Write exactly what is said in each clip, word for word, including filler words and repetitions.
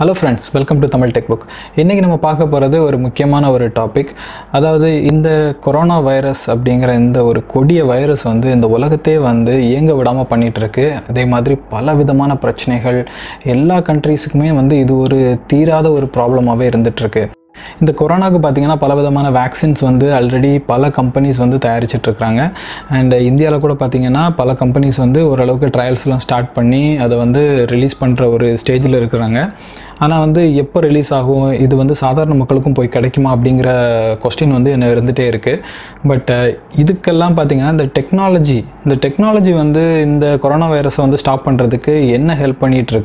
Hello friends, welcome to Tamil Tech Book. Today we will talk about a very important topic. That is, this coronavirus is a virus that is doing what it is doing. There are many problems in all countries. This is a problem. In the corona palavadamana vaccines already pala companies on the Tarichitrakranga and India Lakoda Pathingana, Pala companies on the or local trials start panni, other one the release pantra or stage Luranga, and on the Yepa release Aho, either one the Southern Makalukum Poikadakima Abdingra question on the Terke. But Idikalam Pathingana, the technology, the technology on the in the coronavirus on the stop under the K, Yena help on it and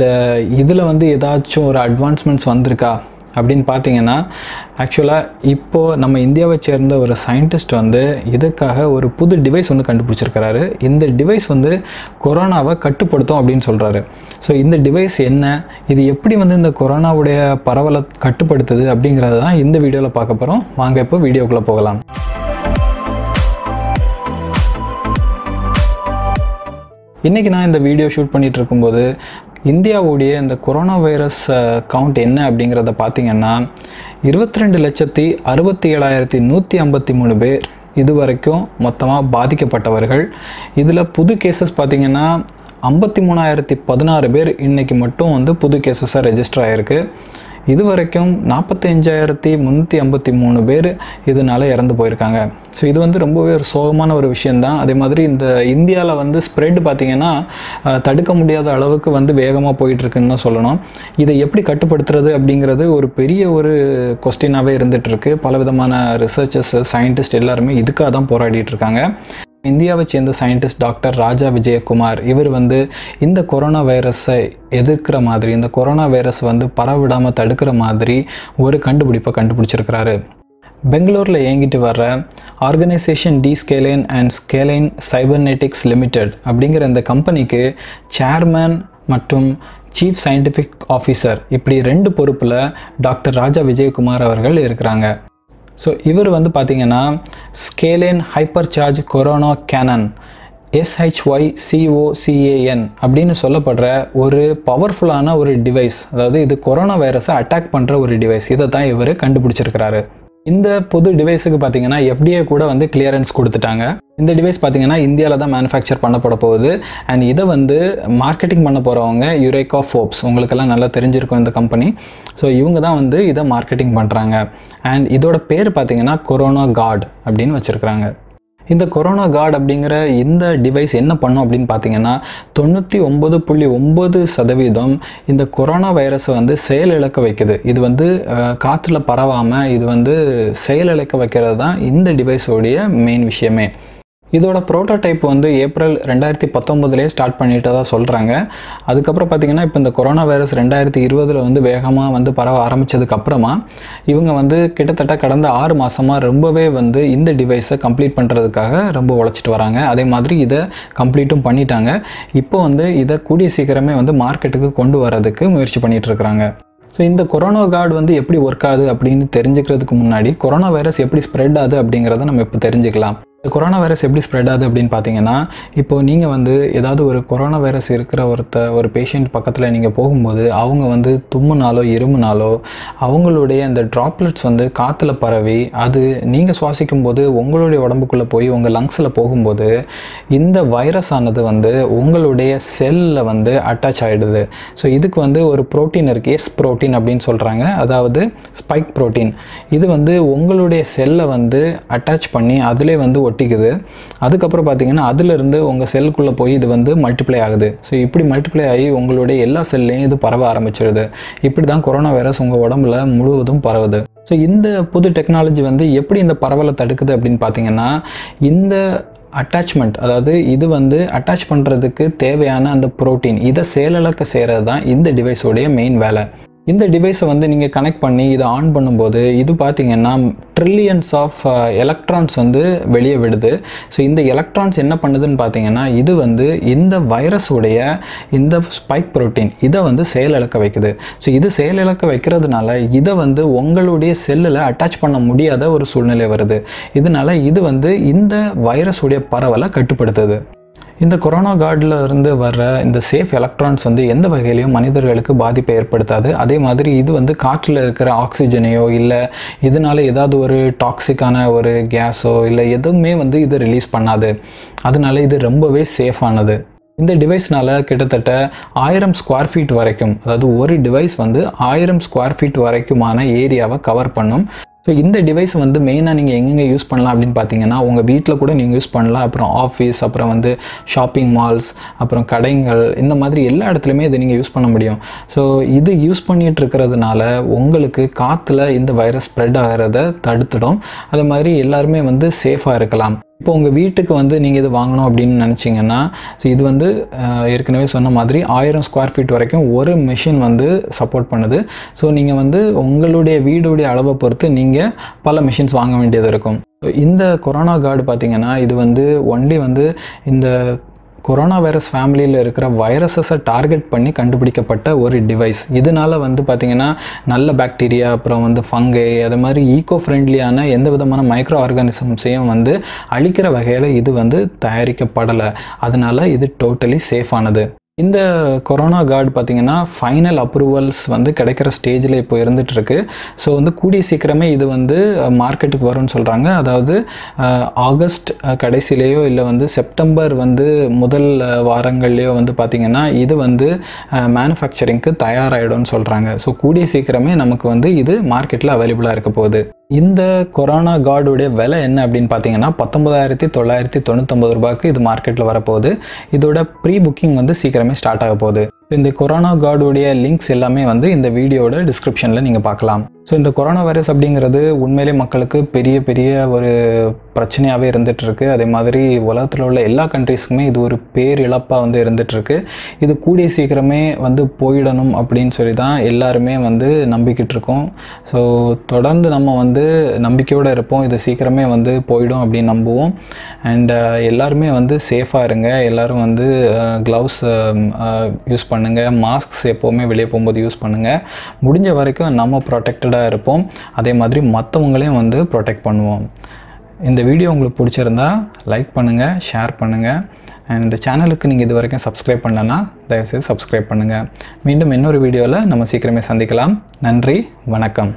Idila on the Edacho or advancements Vandrika. அப்படிን பாத்தீங்கன்னா actually இப்போ நம்ம இந்தியாவை சேர்ந்த ஒரு scientist வந்து இதற்காக ஒரு புது டிவைஸ் ஒன்னு கண்டுபிடிச்சிருக்காரு. இந்த டிவைஸ் வந்து கொரோனாவை கட்டுப்படுத்தும் அப்படினு சொல்றாரு. சோ இந்த டிவைஸ் என்ன? இது எப்படி வந்து இந்த கொரோனாவோட பரவலை கட்டுப்படுத்துது அப்படிங்கறத தான் இந்த வீடியோல பார்க்க போறோம். வாங்க இப்போ வீடியோக்குள்ள போகலாம். இன்னைக்கு நான் இந்த வீடியோ ஷூட் பண்ணிட்டு இருக்கும்போது India and the coronavirus count in Abdingra the Pathingana, Irvatrend Lachati, Arvatialayati, Nuti Ambatimunu Bear, Iduvareko, Matama, Badika Patavarhel, Idula Pudu cases Pathingana, Ambatimunayati Padana Reber in Nekimato on the Pudu cases are registered. இதுவரைக்கும் நாற்பத்தைந்தாயிரத்து முந்நூற்று ஐம்பத்தி மூன்று பேர் இதனால இறந்து போயிருக்காங்க. So இது வந்து ரொம்பவே ஒரு சோகமான ஒரு விஷயம் தான். அதே மாதிரி இந்த இந்தியால வந்து ஸ்ப்ரெட் பாத்தீங்கன்னா தடுக்க முடியாத அளவுக்கு வந்து வேகமா போயிட்டு இருக்குன்னு தான் சொல்லணும். இதை எப்படி கட்டுப்படுத்துறது அப்படிங்கிறது ஒரு பெரிய ஒரு क्वेश्चनாவே இருந்துட்டு இருக்கு. பலவிதமான ரிசர்ச்சர்ஸ் சயின்டிஸ்ட் எல்லாரும் இதுக்காக தான் போராடிட்டு இருக்காங்க. India which in the scientist Doctor Rajah Vijay Kumar, இவர் வந்து இந்த கொரோனா வைரஸை எதிர்க்கிற மாதிரி இந்த கொரோனா வைரஸ் வந்து பரவடாம தடுக்கிற மாதிரி ஒரு கண்டுபிடிப்பை கண்டுபிடிச்சிருக்காரு. பெங்களூர்ல இயங்கிட்டு வர organisation the Scalene and Scalene Cybernetics Limited அப்படிங்கற இந்த கம்பெனிக்கு சேர்மன் மற்றும் Chief Scientific Officer இப்படி ரெண்டு பொறுப்புல Doctor Rajah Vijay Kumar அவர்கள் இருக்காங்க. So, இவர் வந்து பாத்தீங்கன்னா Scalene Hypercharge Corona Canon S H Y C O C A N அப்படினு சொல்லப்படுற ஒரு பவர்ஃபுல்லான ஒரு டிவைஸ். அதாவது இது கொரோனா வைரஸை அட்டாக் பண்ற ஒரு டிவைஸ். இத தான் இவர் கண்டுபிடிச்சிருக்காரு. இந்த புது டிவைஸ்க்கு பாத்தீங்கன்னா F D A கூட வந்து கிளியரன்ஸ் கொடுத்துட்டாங்க. இந்த டிவைஸ் பாத்தீங்கன்னா இந்தியால தான் manufacture பண்ணப்பட போகுது. and இத வந்து மார்க்கெட்டிங் பண்ண போறவங்க Eureka Forbes. உங்களுக்கு எல்லாம் நல்லா தெரிஞ்சிருக்கும் இந்த கம்பெனி. சோ இவங்க தான் வந்து இத மார்க்கெட்டிங் பண்றாங்க. and இதோட பேர் பாத்தீங்கன்னா Corona Guard அப்படினு வச்சிருக்காங்க. இந்த Corona Guard அப்படிங்கற இந்த டிவைஸ் என்ன பண்ணும் அப்படினு பாத்தீங்கன்னா தொண்ணூற்று ஒன்பது புள்ளி ஒன்பது சதவீதம் இந்த கொரோனா வைரஸை வந்து செயலிழக்க வைக்குது. இது வந்து காத்துல பரவாம இது வந்து செயலிழக்க வைக்கிறது தான் இந்த டிவைஸோட மெயின் விஷயமே. இதோட prototype வந்து ஏப்ரல் இரண்டாயிரத்து பத்தொன்பது ல ஸ்டார்ட் பண்ணிட்டதா சொல்றாங்க. அதுக்கு அப்புறம் பாத்தீங்கன்னா இப்போ இந்த கொரோனா வைரஸ் இரண்டாயிரத்து இருபது ல வந்து வேகமா வந்து பரவ ஆரம்பிச்சதுக்கு அப்புறமா இவங்க வந்து கிட்டத்தட்ட கடந்த ஆறு மாசமா ரொம்பவே வந்து இந்த டிவைஸை கம்ப்ளீட் பண்றதுக்காக ரொம்ப உழைச்சிட்டு வராங்க. அதே மாதிரி இத கம்ப்ளீட்டும் பண்ணிட்டாங்க. இப்போ வந்து இத கூடிய சீக்கிரமே வந்து மார்க்கெட்டுக்கு கொண்டு வரதுக்கு முயற்சி பண்ணிட்டு இருக்காங்க. So, இந்த கொரோனா கார்டு வந்து எப்படி வொர்க் ஆகுது அப்படினு தெரிஞ்சிக்கிறதுக்கு முன்னாடி கொரோனா வைரஸ் எப்படி ஸ்ப்ரெட் ஆகுது அப்படிங்கறத நம்ம இப்ப தெரிஞ்சிக்கலாம். இந்த கொரோனா வைரஸ் எப்படி ஸ்ப்ரெட் ஆகுது அப்படினு பாத்தீங்கன்னா இப்போ நீங்க வந்து ஏதாவது ஒரு கொரோனா வைரஸ் இருக்கிற ஒருத்த ஒரு பேஷண்ட் பக்கத்துல நீங்க போகும்போது அவங்க வந்து தும்முனாலோ இருமுனாலோ அவங்களுடைய அந்த டிராப்லெட்ஸ் வந்து காத்துல பரவி அது நீங்க சுவாசிக்கும்போது உங்களுடைய உடம்புக்குள்ள போய் உங்க லங்ஸ்ல போகும்போது இந்த வைரஸ் ஆனது வந்து உங்களுடைய செல்ல வந்து அட்டாச் ஆயிடுது. சோ இதுக்கு வந்து ஒரு புரோட்டீன் இருக்கு எஸ் புரோட்டீன் அப்படினு சொல்றாங்க. அதாவது ஸ்பைக் புரோட்டீன். இது வந்து உங்களுடைய செல்ல வந்து அட்டாச் பண்ணி அதுல வந்து ஒட்டிக்குது. அதுக்கு அப்புறம் பாத்தீங்கன்னா அதில இருந்து உங்க செல்லுக்குள்ள போய் இது வந்து மல்டிப்ளை ஆகுது. சோ இப்படி மல்டிப்ளை ஆகி உங்களோட எல்லா செல்லையும் இது பரவ ஆரம்பிச்சிடுது. இப்படி தான் கொரோனா வைரஸ் உங்க உடம்புல முழுவதும் பரவுது. சோ இந்த புது டெக்னாலஜி வந்து எப்படி இந்த பரவலை தடுக்குது அப்படினு பாத்தீங்கன்னா இந்த அட்டாச்மென்ட் அதாவது இது வந்து அட்டாச் பண்றதுக்கு தேவையான அந்த புரோட்டீன் இத செயலிழக்க செய்யறது தான் இந்த டிவைஸோட மெயின் வேலை. இந்த டிவைஸை வந்து நீங்க கனெக்ட் பண்ணி இத ஆன் பண்ணும்போது இது பாத்தீங்கன்னா ட்ரில்லியன்ஸ் ஆஃப் எலக்ட்ரான்ஸ் வந்து வெளியே விடுது. சோ இந்த எலக்ட்ரான்ஸ் என்ன பண்ணுதுன்னு பாத்தீங்கன்னா இது வந்து இந்த வைரஸோட இந்த ஸ்பைக் புரோட்டீன் இத வந்து செயலிழக்க வைக்குது. சோ இது செயலிழக்க வைக்கிறதுனால இத வந்து உங்களுடைய செல்லுல அட்டாச் பண்ண முடியாத ஒரு சூழ்நிலை வருது. இதனால இது வந்து இந்த வைரஸோட பரவலை கட்டுப்படுத்துது. In the Corona Guard, the safe electrons are in the Vagalium, Manidarelka Badi pair Perta, Ade Madri, either on the cartler, oxygen, illa, Idanale, Eda, toxicana, or gas, or illa, Yedam may on the either release Panade, Adanale, the Rumbaway safe another. In the device nala ketatata one thousand square feet varaikum, adhu oru device vandu one thousand square feet varaikumana area va cover pannum. So இந்த device வந்து மெயினா நீங்க எங்கங்க use பண்ணலாம் அப்படினு பாத்தீங்கன்னா உங்க வீட்ல கூட நீங்க யூஸ் பண்ணலாம் அப்புறம் ஆபீஸ் அப்புறம் வந்து ஷாப்பிங் மால்ஸ் அப்புறம் கடைகள் இந்த மாதிரி எல்லா இடத்துலயுமே இத நீங்க யூஸ் பண்ண முடியும். சோ இது யூஸ் பண்ணிட்டு இருக்குிறதுனால உங்களுக்கு காத்துல இந்த வைரஸ் ஸ்ப்ரெட் ஆகறதை தடுத்துடும். அதே மாதிரி எல்லாரும் வந்து சேஃபா இருக்கலாம். இப்போ உங்க வீட்டுக்கு வந்து நீங்க இது வாங்கணும் அப்படினு நினைச்சீங்கன்னா சோ இது வந்து ஏற்கனவே சொன்ன மாதிரி one thousand ஸ்கொயர் ஃபீட் வரைக்கும் ஒரு மெஷின் வந்து சப்போர்ட் பண்ணுது. சோ நீங்க வந்து உங்களுடைய வீடோட அளவை பொறுத்து நீங்க பல machines வாங்க வேண்டியது இருக்கும். இந்த கொரோனா கார்டு பாத்தீங்கன்னா இது வந்து ஒன்லி வந்து இந்த கொரோனா வைரஸ் ஃபேமிலில இருக்கிற வைரஸஸை டார்கெட் பண்ணி கண்டுபிடிக்கப்பட்ட ஒரு டிவைஸ். இதனால வந்து பாத்தீங்கன்னா நல்ல பாக்டீரியா அப்புறம் வந்து ஃபங்கை அதே மாதிரி ஈகோ ஃப்ரெண்ட்லியான எந்தவிதமான மைக்ரோ ஆர்கானிசம்ஸையும் வந்து அழிக்கிற வகையில இது வந்து தயாரிக்கப்படல. அதனால இது டோட்டலி சேஃப் ஆனது. இந்த கொரோனா கார்டு பாத்தீங்கன்னா ஃபைனல் அப்ரூவல்ஸ் வந்து கிடைக்கிற ஸ்டேஜ்ல இப்போ இருந்துட்டு இருக்கு. சோ வந்து கூடிய சீக்கிரமே இது வந்து மார்க்கெட்டுக்கு வரும்னு சொல்றாங்க. அதாவது ஆகஸ்ட் கடைசிலயோ இல்ல வந்து செப்டம்பர் வந்து முதல் வாரங்கள்லயோ வந்து பாத்தீங்கன்னா இது வந்து manufacturingக்கு தயாராயிடும்னு சொல்றாங்க. சோ கூடிய சீக்கிரமே நமக்கு வந்து இது மார்க்கெட்ல அவேலபிளா இருக்க போகுது. இந்த கொரோனா கார்டு உடைய விலை என்ன அப்படினு பாத்தீங்கன்னா nineteen thousand nine hundred ninety-nine ரூபாய்க்கு இது மார்க்கெட்ல வர போகுது. இதோட ப்ரீ புக்கிங் வந்து சீக்கிரமே ஸ்டார்ட் ஆக போகுது. இந்த கொரோனா கார்டு உடைய லிங்க்ஸ் எல்லாமே வந்து இந்த வீடியோட டிஸ்கிரிப்ஷன்ல நீங்க பார்க்கலாம். சோ இந்த கொரோனா வைரஸ் அப்படிங்கிறது உண்மையிலே மக்களுக்கு பெரிய பெரிய ஒரு பிரச்சனையாவே இருந்துட்டு இருக்கு. அதே மாதிரி உலகத்துல உள்ள எல்லா कंट्रीஸ்க்குமே இது ஒரு பேர் இழப்பா வந்து இருந்துட்டு இருக்கு. இது கூடிய சீக்கிரமே வந்து போய்டணும் அப்படினு சொல்லி தான் எல்லாரும் வந்து நம்பிக்கிட்டு இருக்கோம். சோ தொடர்ந்து நம்ம வந்து நம்பிக்கையோட இருப்போம். இது சீக்கிரமே வந்து போய்டும் அப்படி நம்புவோம். and எல்லாரும் வந்து சேஃபா இருங்க. எல்லாரும் வந்து gloves யூஸ் பண்ணுங்க. masks எப்பவுமே வெளிய போயும்போது யூஸ் பண்ணுங்க. முடிஞ்ச வரைக்கும் நம்ம ப்ரொடெக்ட்டடா இருப்போம். அதே மாதிரி மத்தவங்களையும் வந்து ப்ரொடெக்ட் பண்ணுவோம். இந்த வீடியோ உங்களுக்கு பிடிச்சிருந்தா லைக் பண்ணுங்க, ஷேர் பண்ணுங்க. and இந்த சேனலுக்கு நீங்க இதுவரைக்கும் subscribe பண்ணலனா தயவு செய்து subscribe பண்ணுங்க. மீண்டும் இன்னொரு வீடியோல நம்ம சீக்கிரமே சந்திக்கலாம். நன்றி, வணக்கம்.